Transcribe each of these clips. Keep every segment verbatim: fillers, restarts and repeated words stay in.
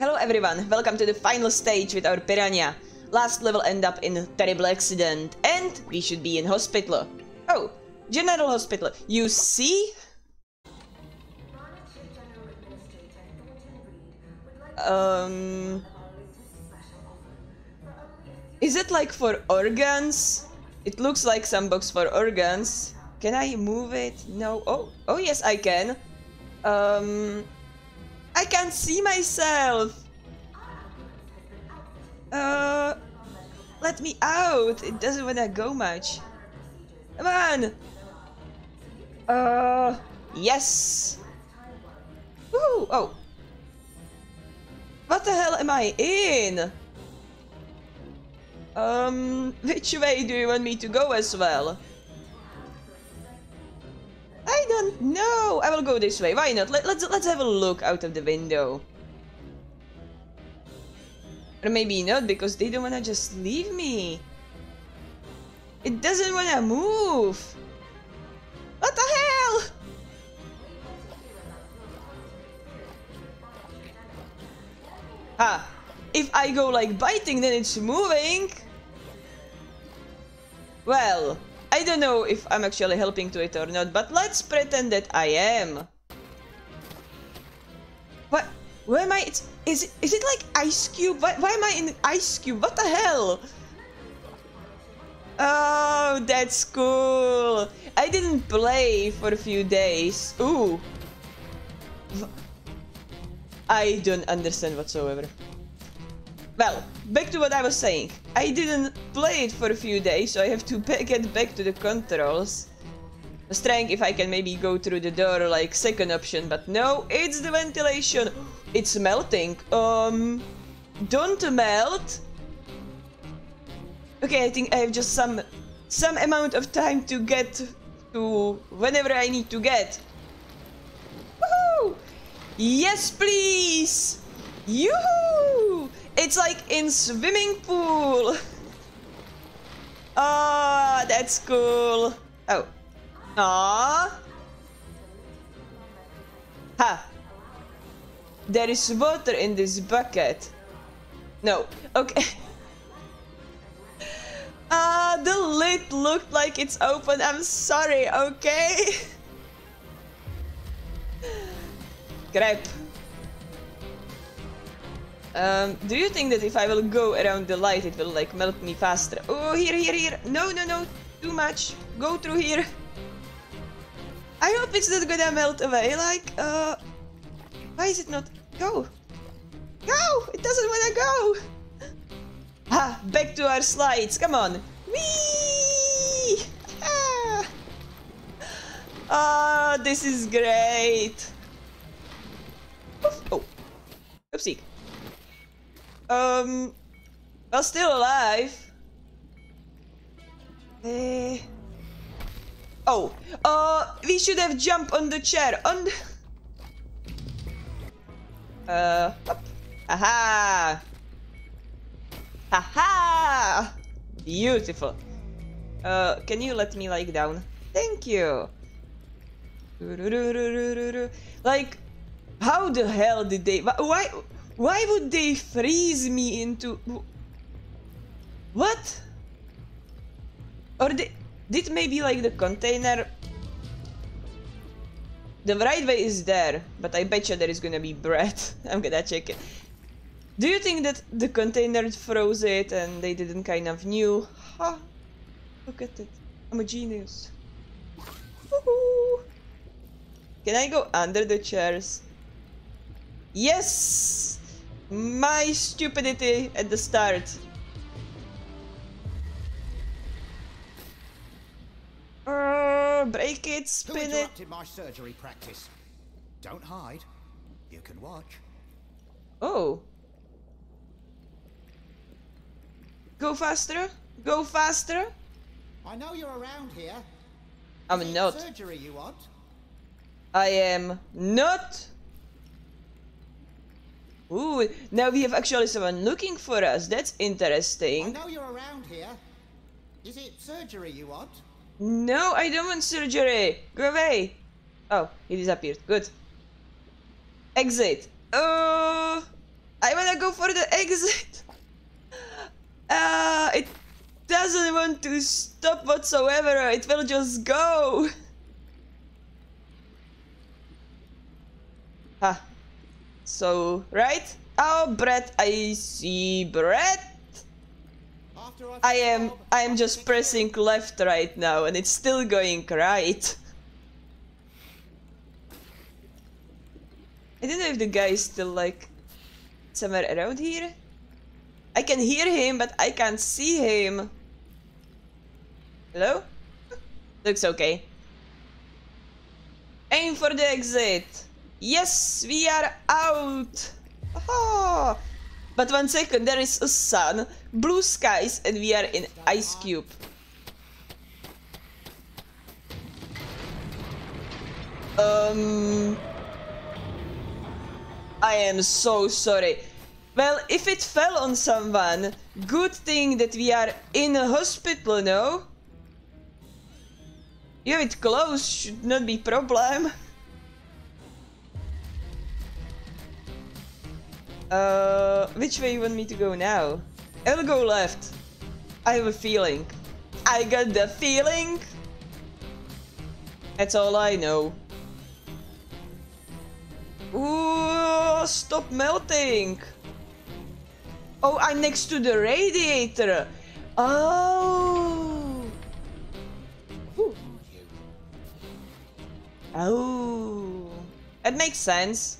Hello everyone, welcome to the final stage with our piranha. Last level end up in a terrible accident and we should be in hospital. Oh, general hospital. You see? Um... Is it like for organs? It looks like some box for organs. Can I move it? No. Oh, oh yes, I can. Um... I can't see myself! Uh... Let me out! It doesn't wanna go much. Come on! Uh... Yes! Woo! Oh! What the hell am I in? Um... Which way do you want me to go as well? I don't know. I will go this way. Why not? Let, let's let's have a look out of the window. Or maybe not, because they don't wanna just leave me. It doesn't wanna move. What the hell? Ah, if I go like biting, then it's moving. Well. I don't know if I'm actually helping to it or not, but let's pretend that I am. What? Where am I? It's, is, is it like Ice Cube? Why, why am I in Ice Cube? What the hell? Oh, that's cool. I didn't play for a few days. Ooh. I don't understand whatsoever. Well, back to what I was saying. I didn't play it for a few days, so I have to get back to the controls. I was trying if I can maybe go through the door like second option, but no, it's the ventilation. It's melting. Um, don't melt. Okay, I think I have just some, some amount of time to get to whenever I need to get. Woohoo! Yes, please! Yoo-hoo! It's like in swimming pool. Ah, oh, that's cool. Oh. Ah. Ha. There is water in this bucket. No. Okay. Ah, uh, the lid looked like it's open. I'm sorry. Okay. Crap. Um, do you think that if I will go around the light, it will like melt me faster? Oh, here, here, here. No, no, no. Too much. Go through here. I hope it's not gonna melt away. Like, uh, why is it not? Go. Go. It doesn't wanna go. Ah, back to our slides. Come on. Whee! Ah, ah, this is great. Oof. Oh, oopsie. Um, well, still alive. Uh, oh, uh, we should have jumped on the chair. On. The uh, hop. Aha! Aha! Beautiful. Uh, can you let me lie down? Thank you. Like, how the hell did they? Why? Why would they freeze me into... What? Or they... Did maybe like the container... The right way is there, but I betcha there is gonna be bread. I'm gonna check it. Do you think that the container froze it and they didn't kind of knew? Huh? Look at it. I'm a genius. Woohoo! Can I go under the chairs? Yes! My stupidity at the start. Uh, break it, spin it. Who interrupted my surgery practice? Don't hide. You can watch. Oh. Go faster. Go faster. I know you're around here. I'm not. Surgery you want? I am not. Ooh, now we have actually someone looking for us. That's interesting. I know you're around here. Is it surgery you want? No, I don't want surgery. Go away. Oh, he disappeared. Good. Exit. Oh, uh, I for the exit. Uh, it doesn't want to stop whatsoever. It will just go. Huh. So, right? Oh, Brett, I see Brett. I am, I am just pressing left right now, and it's still going right. I don't know if the guy is still, like, somewhere around here. I can hear him, but I can't see him. Hello? Looks okay. Aim for the exit. Yes, we are out. Oh. But one second, there is a sun, blue skies, and we are in Ice Cube. Um... I am so sorry. Well, if it fell on someone, good thing that we are in a hospital, no? You have it close, should not be problem. Uh, which way you want me to go now? I'll go left. I have a feeling. I got the feeling. That's all I know. Ooh, stop melting. Oh, I'm next to the radiator. Oh. Ooh. Oh. That makes sense.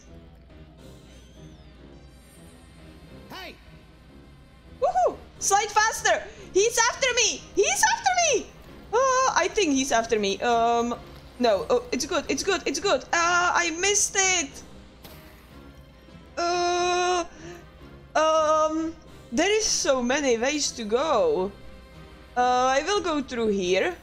Woohoo! Slide faster! He's after me! He's after me! Oh, I think he's after me. Um, no. Oh, it's good. It's good. It's good. Ah, uh, I missed it. Uh, um, there is so many ways to go. Uh, I will go through here.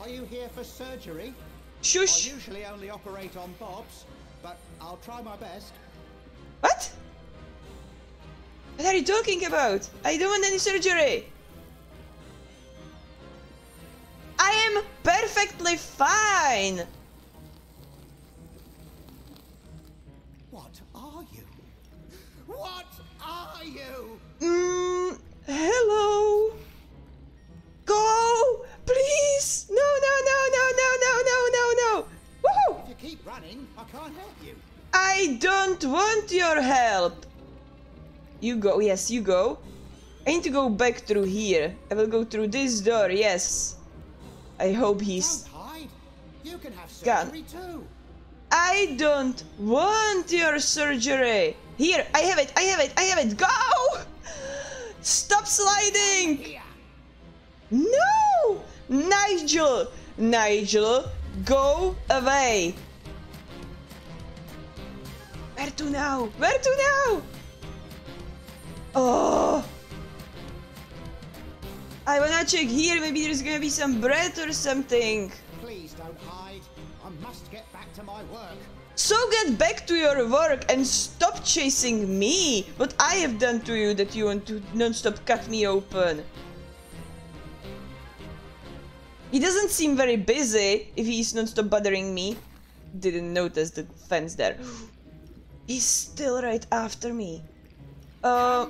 Are you here for surgery? Shush. I usually only operate on bobs, but I'll try my best. What? What are you talking about? I don't want any surgery. I am perfectly fine. What are you? What are you? Mm, hello. Go, please. No, no, no, no, no, no, no, no, no. Woohoo! If you keep running, I can't help you. I don't want your help. You go, yes, you go. I need to go back through here. I will go through this door, yes. I hope he's... Don't hide. You can have surgery too. I don't want your surgery. Here, I have it, I have it, I have it. Go! Stop sliding! No! Nigel! Nigel, go away. Where to now? Where to now? Oh, I wanna check here. Maybe there's gonna be some bread or something. Please don't hide. I must get back to my work. So get back to your work and stop chasing me. What I have done to you that you want to non-stop cut me open. He doesn't seem very busy if he's non-stop bothering me. Didn't notice the fence there. He's still right after me. Uh,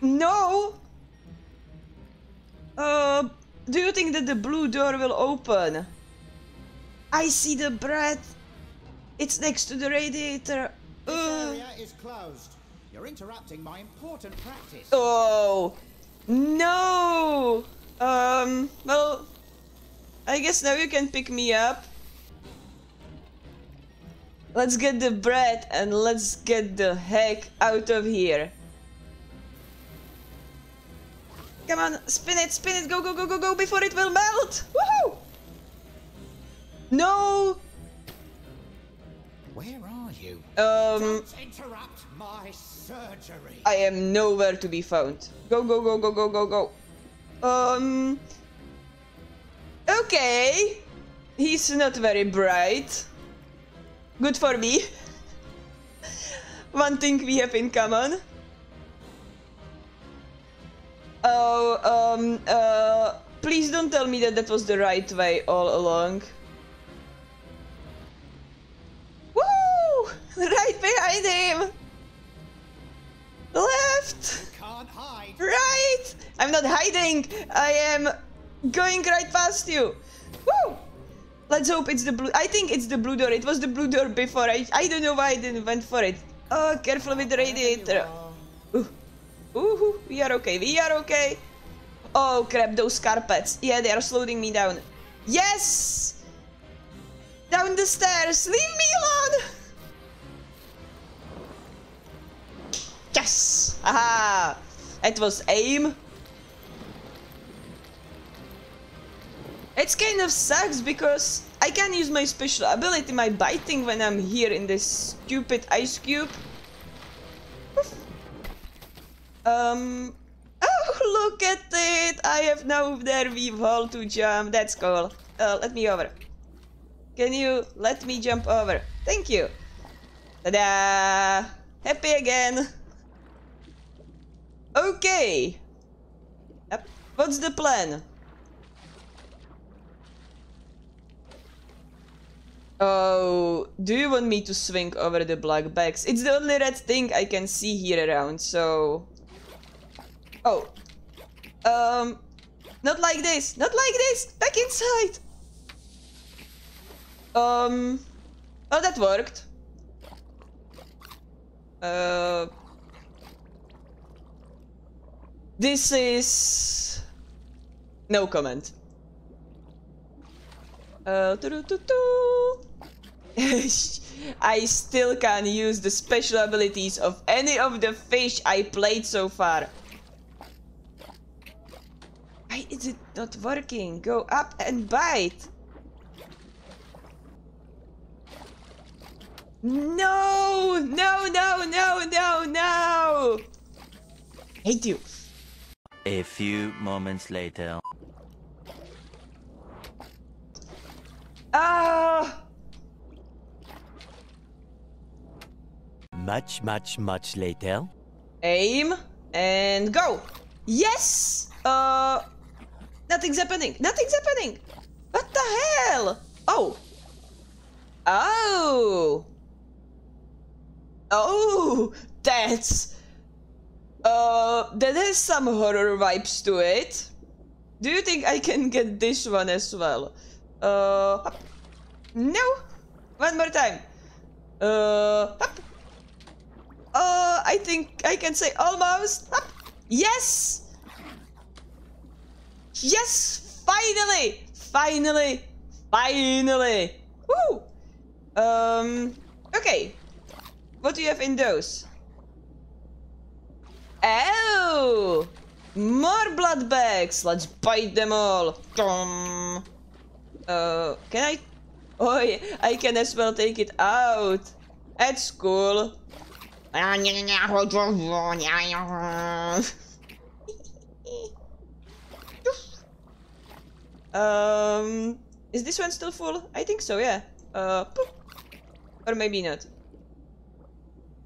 no! Uh, do you think that the blue door will open? I see the bread. It's next to the radiator. This uh. area is closed. You're interrupting my important practice. Oh, no! Um, well, I guess now you can pick me up. Let's get the bread and let's get the heck out of here. Come on, spin it, spin it, go, go, go, go, go, before it will melt! Woohoo! No! Where are you? Um... Don't interrupt my surgery! I am nowhere to be found. Go, go, go, go, go, go, go. Um... Okay! He's not very bright. Good for me. One thing we have in common. Oh, um, uh, please don't tell me that that was the right way all along. Woo! Right behind him! it! I'm not hiding! I am going right past you! Woo! Let's hope it's the blue... I think it's the blue door. It was the blue door before. I, I don't know why I didn't went for it. Oh, careful with the radiator. Ooh. Ooh, we are okay. We are okay. Oh, crap. Those carpets. Yeah, they are slowing me down. Yes! Down the stairs. Leave me alone! Yes! Aha! It was aim. It kind of sucks because I can't use my special ability, my biting, when I'm here in this stupid ice cube. Oof. Um. Oh, look at it! I have now there we wall to jump. That's cool. Uh, let me over. Can you let me jump over? Thank you. Ta-da! Happy again. Okay. Up. What's the plan? Oh, do you want me to swing over the black bags? It's the only red thing I can see here around, so... Oh. Um, not like this, not like this, back inside. Um, oh, that worked. Uh, this is... no comment. Uh, doo -doo -doo. I still can't use the special abilities of any of the fish I played so far. Why is it not working? Go up and bite. No, no, no, no, no, no. I hate you. A few moments later. Ah. Much, much, much later. Aim and go. Yes. Uh, nothing's happening. Nothing's happening. What the hell? Oh. Oh. Oh. That's. Uh, that has some horror vibes to it. Do you think I can get this one as well? Uh. Hop. No. One more time. Uh. Hop. Uh, I think I can say almost. Up. Yes! Yes! Finally! Finally! Finally! Woo! Um, okay. What do you have in those? Oh! More blood bags! Let's bite them all! Dum. Uh, can I? Oh, yeah. I can as well take it out. That's cool. um, is this one still full? I think so, yeah. Uh, or maybe not.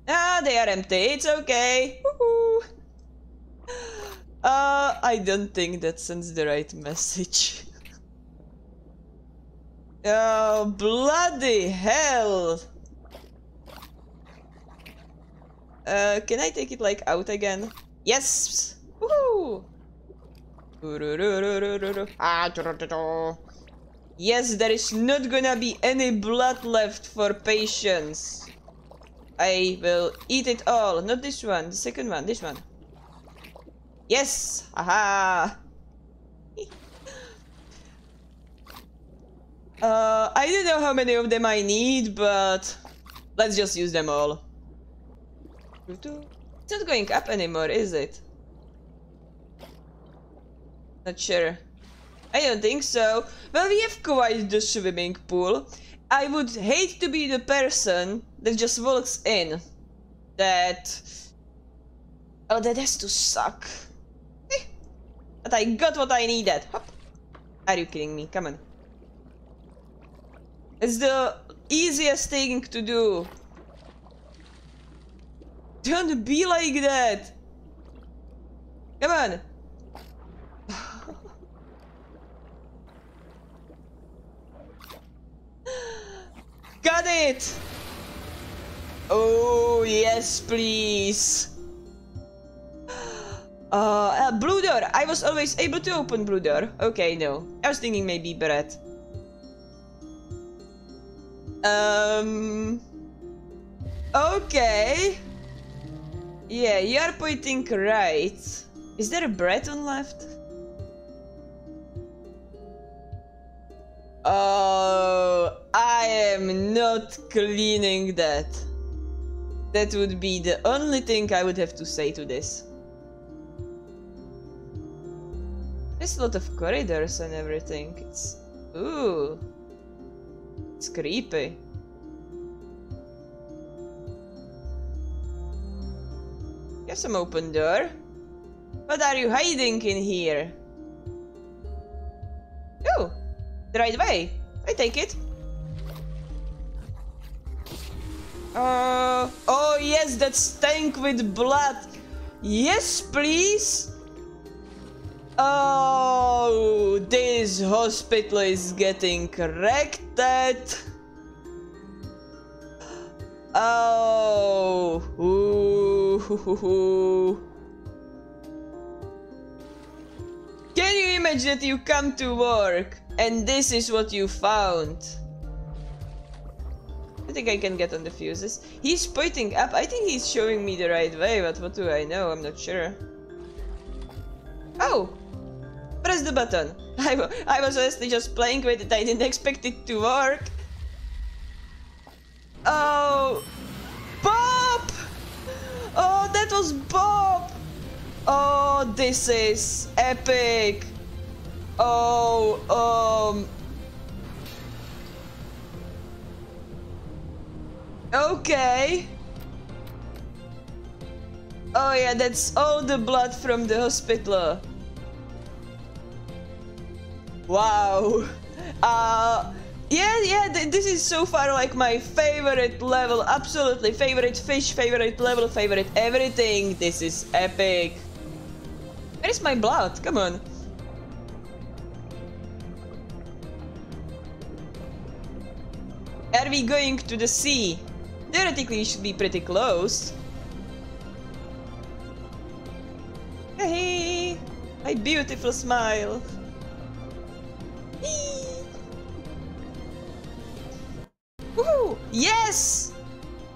Ah, they are empty. It's okay. Woohoo. Uh, I don't think that sends the right message. Oh, bloody hell! Uh, can I take it, like, out again? Yes! Woohoo! Yes, there is not gonna be any blood left for patience. I will eat it all. Not this one, the second one, this one. Yes! Aha! uh, I don't know how many of them I need, but... let's just use them all. It's not going up anymore, is it? Not sure. I don't think so. Well, we have quite the swimming pool. I would hate to be the person that just walks in. That... oh, that has to suck. Eh. But I got what I needed. Hop. Are you kidding me? Come on. It's the easiest thing to do. Don't be like that! Come on! Got it! Oh, yes, please! Uh, uh, blue door! I was always able to open blue door. Okay, no. I was thinking maybe bread. Um... Okay... Yeah, you are pointing right. Is there a bread on left? Oh, I am not cleaning that. That would be the only thing I would have to say to this. There's a lot of corridors and everything. It's... Ooh. It's creepy. You have some open door. What are you hiding in here? Oh! The right way! I take it! Uh, oh yes, that stank with blood! Yes, please! Oh, this hospital is getting wrecked! Oh! Ooh. Can you imagine that you come to work and this is what you found? I think I can get on the fuses. He's pointing up. I think he's showing me the right way, but what do I know? I'm not sure. Oh! Press the button. I, I was honestly just playing with it. I didn't expect it to work. Oh! Bob! Oh, that was Bob! Oh, this is epic! Oh, um... Okay. Oh yeah, that's all the blood from the hospital. Wow. Uh, yeah, yeah, th this is so far like my favorite level. Absolutely. Favorite fish, favorite level, favorite everything. This is epic. Where's my blood? Come on. Are we going to the sea? Theoretically, you should be pretty close. Hey, my beautiful smile. Woohoo! Yes!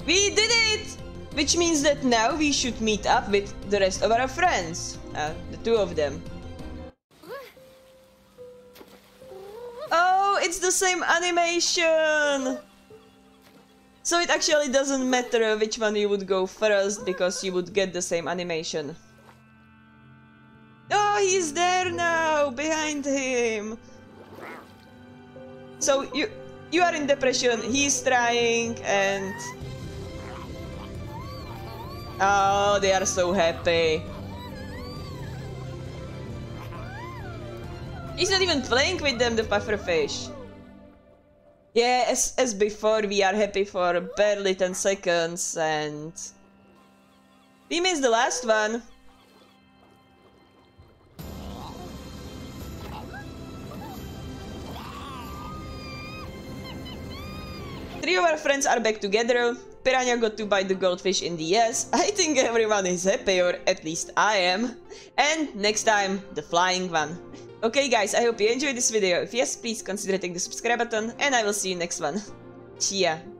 We did it! Which means that now we should meet up with the rest of our friends. Uh, the two of them. Oh, it's the same animation! So it actually doesn't matter which one you would go first, because you would get the same animation. Oh, he's there now, behind him. So you you are in depression. He's trying, and oh, they are so happy. He's not even playing with them, the pufferfish. Yeah, as as before, we are happy for barely ten seconds, and we missed the last one. Three of our friends are back together. Piranha got to bite the goldfish in the ass. I think everyone is happy, or at least I am. And next time, the flying one. Okay guys, I hope you enjoyed this video. If yes, please consider hitting the subscribe button, and I will see you next one. Cheers.